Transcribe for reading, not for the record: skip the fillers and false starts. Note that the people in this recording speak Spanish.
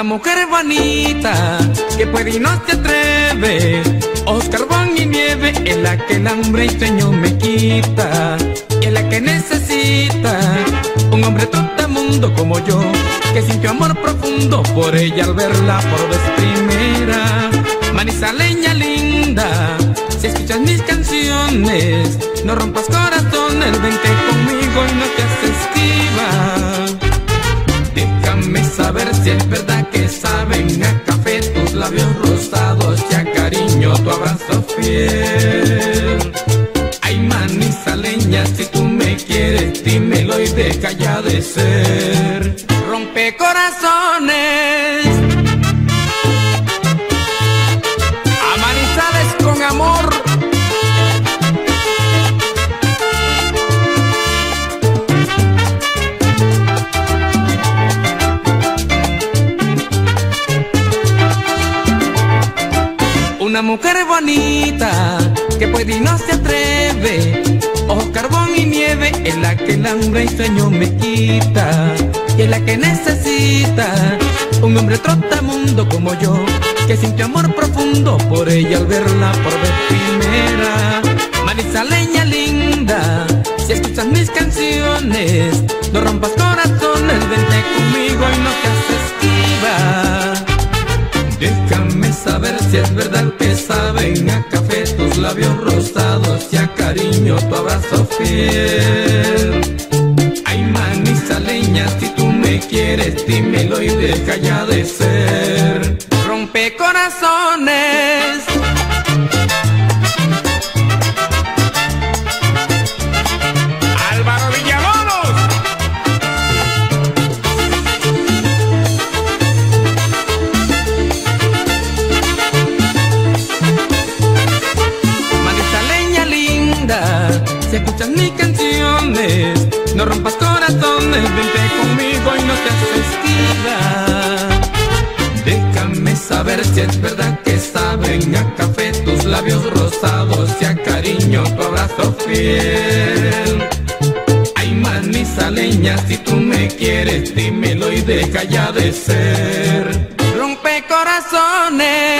una mujer bonita que puede y no se atreve. Ojos carbón y nieve, es la que el hambre y sueño me quita, es la que necesita un hombre trotamundo como yo, que sintió amor profundo por ella al verla por vez primera. Manizaleña linda, si escuchas mis canciones, no rompas corazones, vente conmigo y no te haces esquiva. Déjame saber si es verdad que saben a café tus labios rosados y a cariño tu abrazo fiel. Ay, manizaleña, si tú me quieres, dímelo y deja ya de ser rompecorazones. A Manizales con amor. Una mujer bonita que puede y no se atreve, ojos carbón y nieve, es la que el hambre y sueño me quita, y es la que necesita un hombre trotamundo como yo, que sintió amor profundo por ella al verla por vez primera. Manizaleña linda, si escuchas mis canciones, no rompas corazones, vente conmigo y no te haces esquiva. Déjame saber si es verdad que saben a café tus labios rosados y a cariño tu abrazo fiel. Ay, manizaleña, si tú me quieres, dímelo y deja ya de ser rompecorazones. Si escuchas mis canciones, no rompas corazones, vente conmigo y no te haces esquiva. Déjame saber si es verdad que saben a café tus labios rosados y a cariño tu abrazo fiel. Ay, manizaleña, si tú me quieres, dímelo y deja ya de ser rompecorazones.